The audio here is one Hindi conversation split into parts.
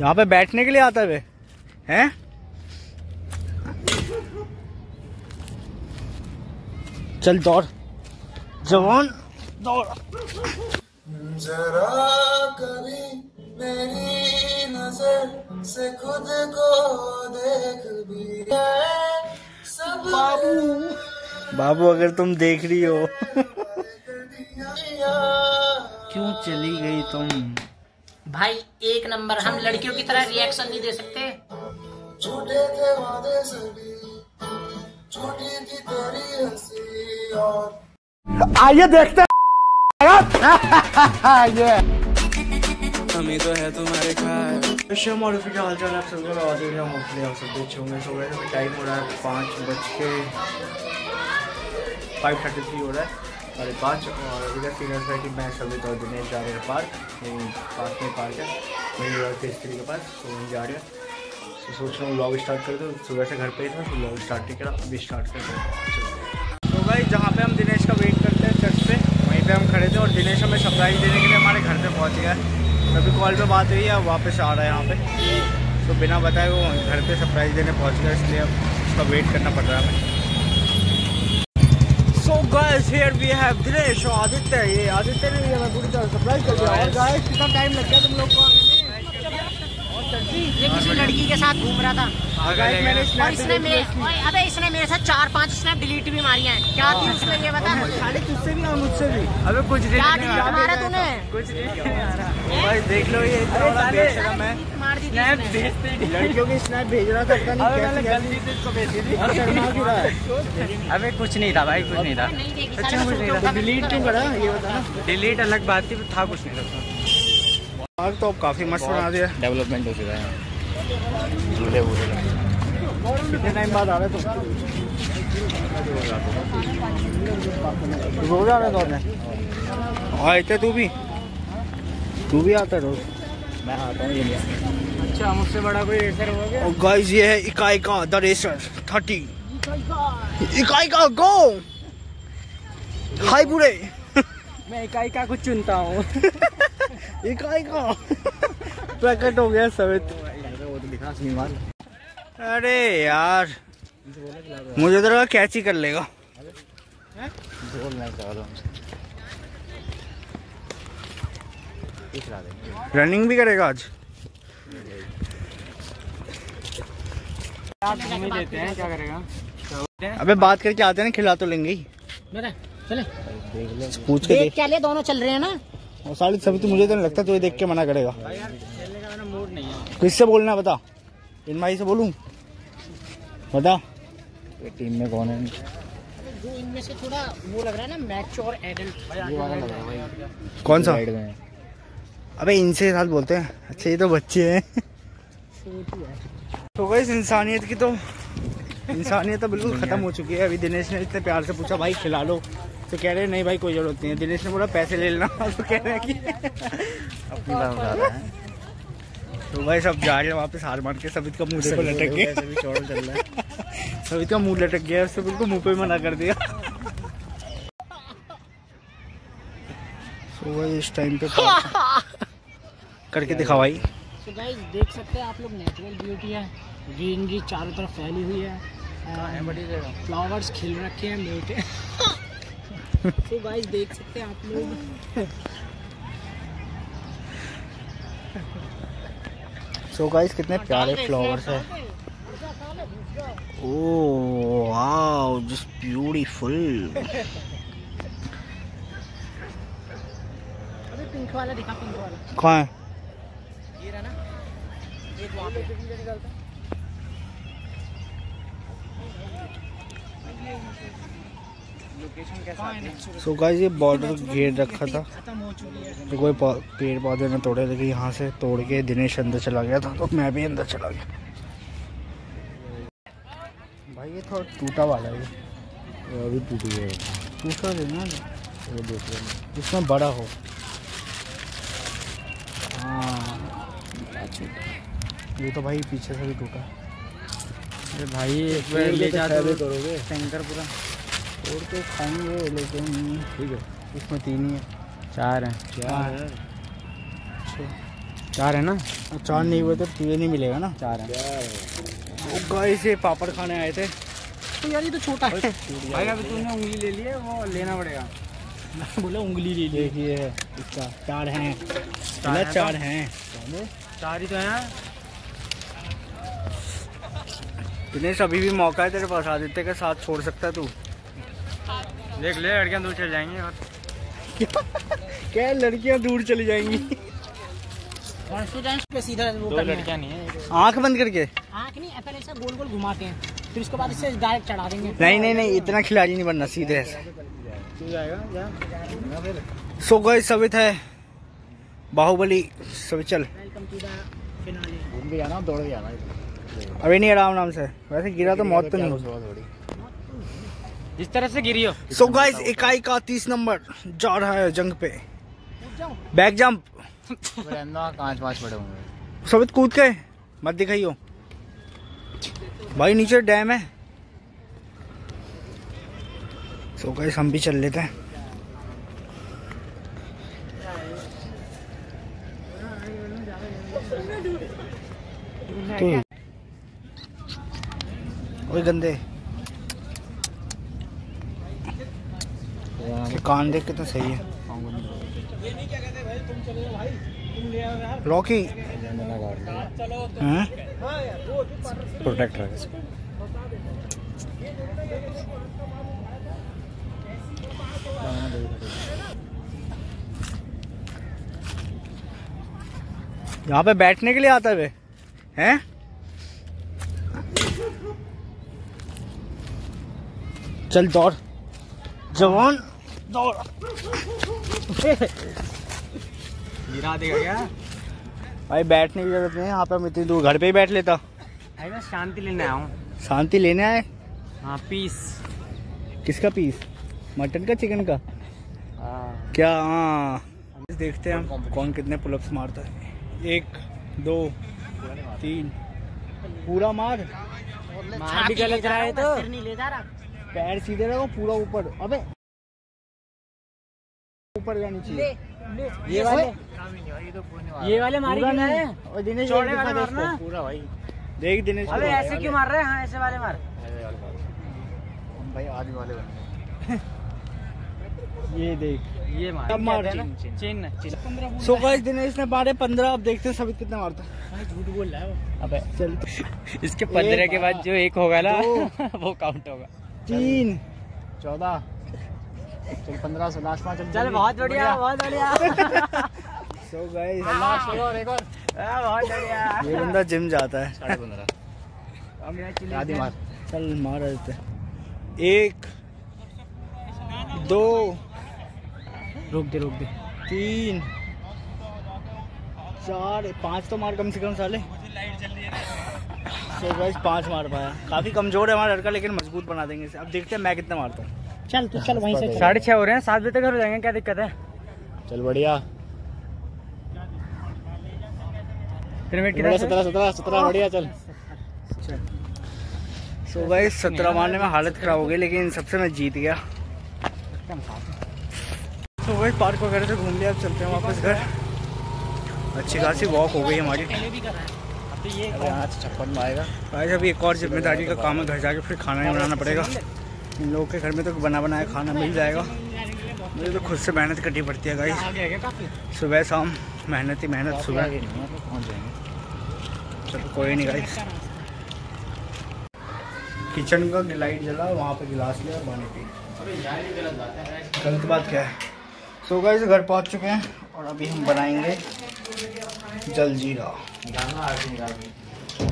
यहाँ पे बैठने के लिए आता है वे हैं। चल दौड़ जवान दौड़। जरा कभी मेरी नजर से खुद को देख भी सब। बाबू बाबू अगर तुम देख रही हो क्यों चली गई तुम? भाई एक नंबर, हम लड़कियों की तरह रिएक्शन नहीं दे सकते। झूठे थे वादे सभी, झूठी थी तेरी हंसी। और आइए देखते हमें तो है तुम्हारे हाल चाल। आप सबको होंगे टाइम हो रहा है 5:33 हो रहा है 5:30। और इधर फिगर था कि मैं सभी दौड़ दिनेश जा रहे हैं पार्क, पास में पार्क है मेरी फेस्ट्री के पास, तो वहीं जा रहे हैं। तो सोच रहा हूँ व्लॉग स्टार्ट कर दो, सुबह से घर पे ही था तो व्लॉग स्टार्ट नहीं करा, अभी स्टार्ट कर दो। तो भाई जहाँ पे हम दिनेश का वेट करते हैं चर्च पे, वहीं पर हम खड़े थे और दिनेश हमें सरप्राइज़ देने के लिए हमारे घर पर पहुँच गया है। अभी कॉल पर बात हुई है, वापस आ रहा है यहाँ पर, तो बिना बताए वो घर पर सरप्राइज़ देने पहुँच गया, इसलिए अब उसका वेट करना पड़ रहा है हमें। So guys, here we have Dinesh और आदित्य। ये आदित्य नहीं है, मैं पूरी तरह सरप्राइज कर दिया। और गाइस कितना टाइम लग गया तुम लोग को आने में? और सच्ची ये किसी लड़की के साथ घूम रहा था। और गाइस मैंने इसने मेरे साथ 4-5 स्नैप डिलीट भी मारी हैं। क्या थी उसमें ये बता? साले तुझसे भी और मुझसे भी। अबे कुछ मारा तूने, कुछ भाई देख लो ये लड़कियों की स्नैप भेज रहा था। अबे कुछ नहीं था भाई, कुछ नहीं था। अच्छा कुछ नहीं था, डिलीट क्यों करा ये बता? डिलीट अलग बात थी, था कुछ नहीं था। पार्क तो अब काफी मस्त बना दिया, डेवलपमेंट हो चुका है। झूले वूले कितने टाइम बाद आ रहे तुम? रोज आ रहे दौड़ने? हाँ इतने तू भी आता है रोज? मैं आता हूँ। अच्छा मुझसे बड़ा कोई रेसर हो गया। और गाइस ये है इकाई का द रेसर 30। इकाई का गो हाय बुरे। मैं इकाई का कुछ चुनता हूँ। इकाई का प्रकट हो गया सवित। वो तो दिखा श्रीमान। अरे यार मुझे तो लगा कैच ही कर लेगा। रनिंग भी करेगा आज। आप नहीं देते हैं क्या करेगा? अबे बात करके आते हैं ना, खिला तो लेंगे ही। चले पूछ के देख क्या ले, दोनों चल रहे हैं ना। और साले सभी तो मुझे तो नहीं लगता तो ये देख के मना करेगा। किससे बोलना है बता? इन भाई से बोलूं बता? टीम में कौन है जो इनमें से थोड़ा वो लग रहा है ना, मैच्योर एडल्ट? कौन सा? अबे इनसे साथ बोलते हैं। अच्छा ये तो बच्चे हैं। तो गाइस इंसानियत तो बिल्कुल ख़त्म हो चुकी है। अभी दिनेश ने इतने प्यार से पूछा भाई खिला लो, तो कह रहे हैं नहीं भाई कोई ज़रूरत नहीं है। दिनेश ने बोला पैसे ले लेना, तो कह रहे हैं कि अपनी बात बता रहा है। तो भाई सब जा रहे हैं वापस हार मान के। सबित का मुँह देखो लटक गया, सबित का मुँह लटक गया, उससे बिल्कुल मुँह पर मना कर दिया। तो भाई इस टाइम पे करके दिखा भाई। तो गाइस देख सकते हैं आप लोग नेचुरल ब्यूटी है, ग्रीनरी चारों तरफ फैली हुई है, फ्लावर्स खिल रखे हैं मेरे। तो गाइस देख सकते हैं आप लोग। सो गाइस कितने प्यारे फ्लावर्स है। Oh wow just beautiful. Pink वाला दिखा, पिंक वाला कहाँ है? ये रहा ना, ये वहाँ पे निकलता है। लोकेशन कैसा है? सो गाइस ये बॉर्डर घेर रखा था, तो कोई पेड़ पौधे ना तोड़े, लेकिन यहाँ से तोड़ के दिनेश अंदर चला गया था, तो मैं भी अंदर चला गया। भाई ये थोड़ा टूटा वाला है, ये अभी टूट गया है। टूटा लेना वो देख लेना जिसमें बड़ा हो। ये तो भाई पीछे से भी टूटा। अरे भाई ले जाते तो करोगे टैंकर पूरा और तो खाएंगे, लेकिन ठीक है इसमें 3 ही है, 4 है। चार है ना, चार नहीं हुए तो तुझे नहीं मिलेगा ना। चार है। गाइस ये पापड़ खाने आए थे तो यार ये तो छोटा है भाई। अभी तूने उंगली ले ली है, वो लेना पड़ेगा। बोला उंगली ले ली है इसका। चार हैं, चार हैं, चार ही तो हैं। दिनेश अभी भी मौका है तेरे पास, आदित्य के साथ छोड़ सकता है तू। देख ले लड़कियाँ दूर चली जाएंगी। क्या लड़कियाँ दूर चली जाएंगी? पे सीधा वो लड़कियां नहीं है। आँख बंद करके, आँख नहीं पहले ऐसा गोल गोल घुमाते हैं, फिर तो उसके बाद इससे डायरेक्ट चढ़ा देंगे। नहीं नहीं नहीं, इतना खिलाड़ी नहीं बनना, सीधे ऐसे। सो गाइस सवित है बाहुबली। सवित चल दौड़ गया अभी नहीं, आराम नाम से। वैसे गिरा तो मौत तो नहीं होगी जिस तरह से गिरी हो। सो गाइस इकाई का 30 नंबर जा रहा है जंग पे, बैक जंप। बड़े होंगे सवित, कूद के मत दिखाइयो भाई, नीचे डैम है। सो गाइस हम भी चल लेते हैं। ओए गंदे कान देख के तो सही है। ये नहीं क्या कहते भाई, तुम चले भाई, तुम ले आओ यार रॉकी। चलो हां यार, वो प्रोटेक्ट रख इसको। यहाँ पे बैठने के लिए आता है वे हैं। चल दौड़ जवान, दौड़। गिरा देगा क्या भाई? बैठने की जरूरत नहीं है यहाँ पे, हम इतनी दूर घर पे ही बैठ लेता। भाई मैं शांति लेने आया हूँ। शांति लेने आए? हाँ। पीस किसका पीस? मटन का, चिकन का? क्या? हाँ देखते हैं हम कौन कितने पुलअप्स मारता है। 1 2 3 पूरा मार। भी गलत रहा है तो पैर सीधे रखो, पूरा ऊपर। अबे ऊपर जानी चाहिए। ये वाले, ये वाले मारी ना है। और दिनेश चौड़े वाले मारना पूरा भाई। देख दिनेश अबे ऐसे क्यों मार रहे हैं? हाँ ऐसे वाले मार भाई, आदमी वाले बन। ये देख ये मार, अब मार चिन्ह। सो गाइस दिनेश ने मारे 15। अब देखते हैं सभी कितना मारता है। झूठ बोल रहा है। अबे चल इसके 15 के बाद जो एक होगा ना वो काउंट होगा। 3 14 चल 15 लास्ट में। चल बहुत बढ़िया, बहुत बढ़िया। सो गाइस लास्ट और एक और। बहुत बढ़िया। ये बंदा जिम जाता है। 15.5 आदि मार। चल मार देते हैं। 1 2 रोक दे 3 4 5 तो मार कम से कम साले। सो गाइस 5 मार पाया। काफी कमजोर है हमारा लड़का, लेकिन मजबूत बना देंगे इसे। अब देखते हैं मैं कितना मारता हूँ। चल तू चल वहीं से। 6:30 हो रहे हैं, 7 बजे तक घर जाएंगे, क्या दिक्कत है? चल बढ़िया। 17 बढ़िया। चल सो भाई 17 मारने में हालत खराब हो गई, लेकिन सबसे मैं जीत गया। तो भाई पार्क वगैरह से घूम लिया, अब चलते हैं वापस घर। अच्छी खासी वॉक हो गई हमारी। आज 56 आएगा भाई। अभी एक और जिम्मेदारी का काम है, घर जाके फिर खाना ही बनाना पड़ेगा। इन लोगों के घर में तो बना बनाया खाना मिल जाएगा, मुझे तो खुद से मेहनत करनी पड़ती है गाइस। सुबह शाम मेहनत ही मेहनत। सुबह चलो कोई नहीं गाइस। किचन का लाइट जला, वहाँ पे गिलास लिया पानी पी। गलत बात क्या है। सो गाइस घर पहुँच चुके हैं और अभी हम बनाएंगे जलजीरा।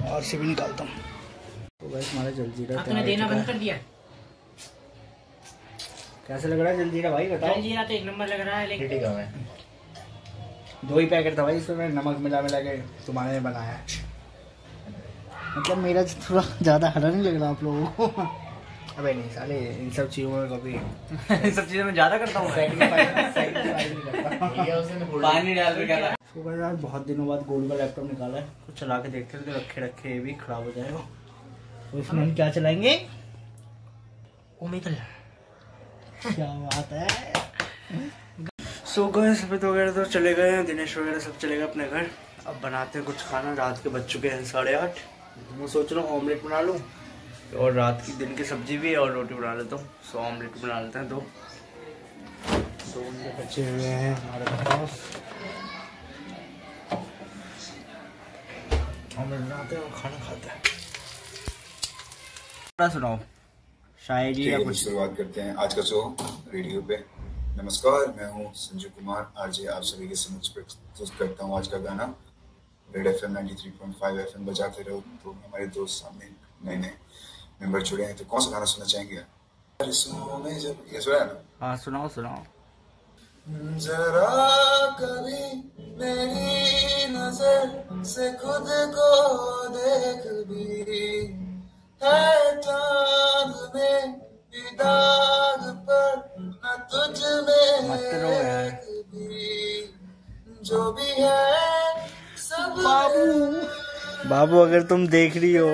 और से भी निकालता हूँ। तो गाइस हमारा जलजीरा तैयार। कैसे लग रहा है जलजीरा भाई? बताओ। जलजीरा तो एक नंबर लग रहा है, लेकिन ठीक है। 2 ही पैकेट था भाई, इसमें मैंने नमक मिला के तुम्हारे में बनाया है। मतलब मेरा थोड़ा ज़्यादा हरा नहीं लग रहा आप लोगों को? अबे नहीं साले, इन सब चीज़ों में कभी इन सब चीज़ों में ज़्यादा करता हूँ। पानी डाल के सुबह यार बहुत दिनों बाद गोल्ड का लैपटॉप निकाला है। कुछ चला के देखते थे, रखे रखे ये भी खराब हो जाएगा। तो इसमें हम क्या चलाएंगे? ओमिकल। क्या बात है। सो गाइस सब वगैरह तो चले गए हैं, दिनेश वगैरह सब चले गए अपने घर। अब बनाते हैं कुछ खाना। रात के बज चुके हैं 8:30। मैं सोच रहा हूँ ऑमलेट बना लूँ और रात की दिन की सब्जी भी और रोटी बना लेता हूँ। सो ऑमलेट बना लेते हैं। दो ऑमलेट बचे हुए हैं हमारे पास। ऑमलेट बनाते हैं और खाना खाते हैं। सुनाओ शायरी या कुछ। शुरुआत करते हैं आज का शो रेडियो पे। नमस्कार, मैं हूँ संजू कुमार आरजे। आप सभी के समक्ष प्रस्तुत करता हूँ आज का गाना। रेड FM 93.5 FM बजाते रहो। तो हमारे दोस्त सामने नए मेंबर जुड़े हैं, तो कौन सा गाना सुनना चाहेंगे? अरे सुनो मैं जब ये सुना ना। हाँ सुनाओ सुनाओ। जरा कभी मेरी नजर से खुद को देख भी है चाँद में दाग पर न तुझ में जो भी है सब। बाबू बाबू अगर तुम देख रही हो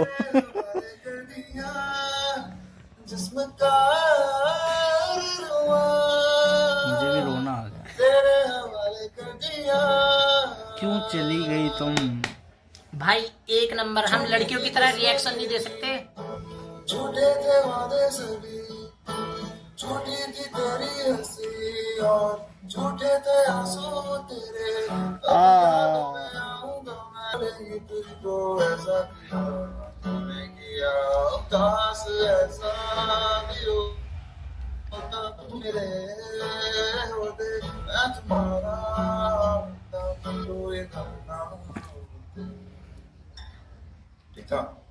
जिसमें का मुझे भी रोना आ गया। तेरे हवाले कर दिया क्यों चली गई तुम? भाई एक नंबर। हम लड़कियों की तरह रिएक्शन नहीं दे सकते। झूठे थे वादे सभी, झूठी थी तेरी हंसी और झूठे थे आंसू तेरे। तुझको ऐसा तूने किया उदास ऐसा भी होता मेरे होते मैं तुम्हारा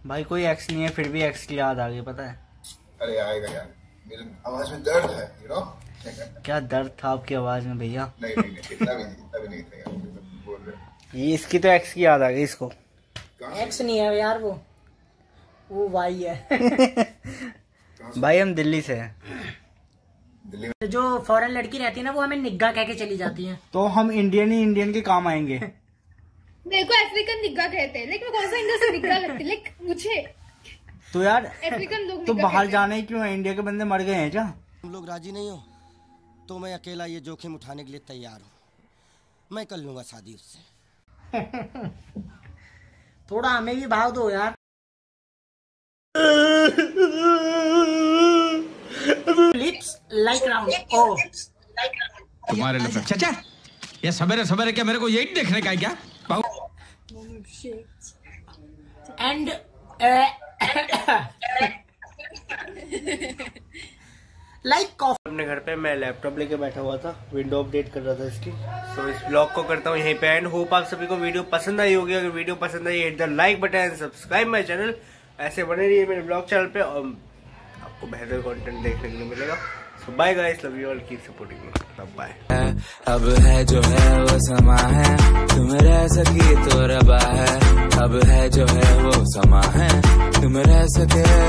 भाई। कोई एक्स नहीं है फिर भी एक्स की याद आ गई। पता है अरे आएगा यार, मेरी आवाज में दर्द है you know? क्या दर्द था आपकी आवाज में भैया? नहीं इतना भी नहीं था यार। तो बोल रहे ये इसकी तो एक्स की याद आ गई इसको। एक्स नहीं है यार, वो वाई है। भाई हम दिल्ली से हैं। दिल्ली में जो फॉरेन लड़की रहती है ना वो हमें निग्गा कह के चली जाती है। तो हम इंडियन के काम आएंगे। मेरे को अफ्रीकन निग्गा कहते हैं, लेकिन कौन सा इंडिया से निग्गा लगती है मुझे तो यार। अफ्रीकन लोग तो बाहर जाने क्यों? इंडिया के बंदे मर गए हैं क्या? तुम लोग राजी नहीं हो तो मैं अकेला ये जोखिम उठाने के लिए तैयार हूँ। मैं कर लूंगा शादी उससे। थोड़ा हमें भी भाव दो यार। लिप्स लाइक राउंड ओ तुम्हारे लिए। चाचा ये सवेरे सवेरे क्या मेरे को यही देखने का है क्या? And like cough. अपने घर पे मैं लैपटॉप लेके बैठा हुआ था, विंडो अपडेट कर रहा था इसकी। तो इस ब्लॉग को करता हूँ यहीं पे एंड। होप आप सभी को वीडियो पसंद आई होगी। अगर वीडियो पसंद आई hit the like button and subscribe my channel. ऐसे बने रहिए मेरे ब्लॉग चैनल पे और आपको बेहतर कंटेंट देखने के लिए मिलेगा। So bye guys, love you all, keep supporting me. Bye. अब है जो है वो समा है, तुम रह सके तो रबा है। अब है जो है वो समा है, तुम रह सके।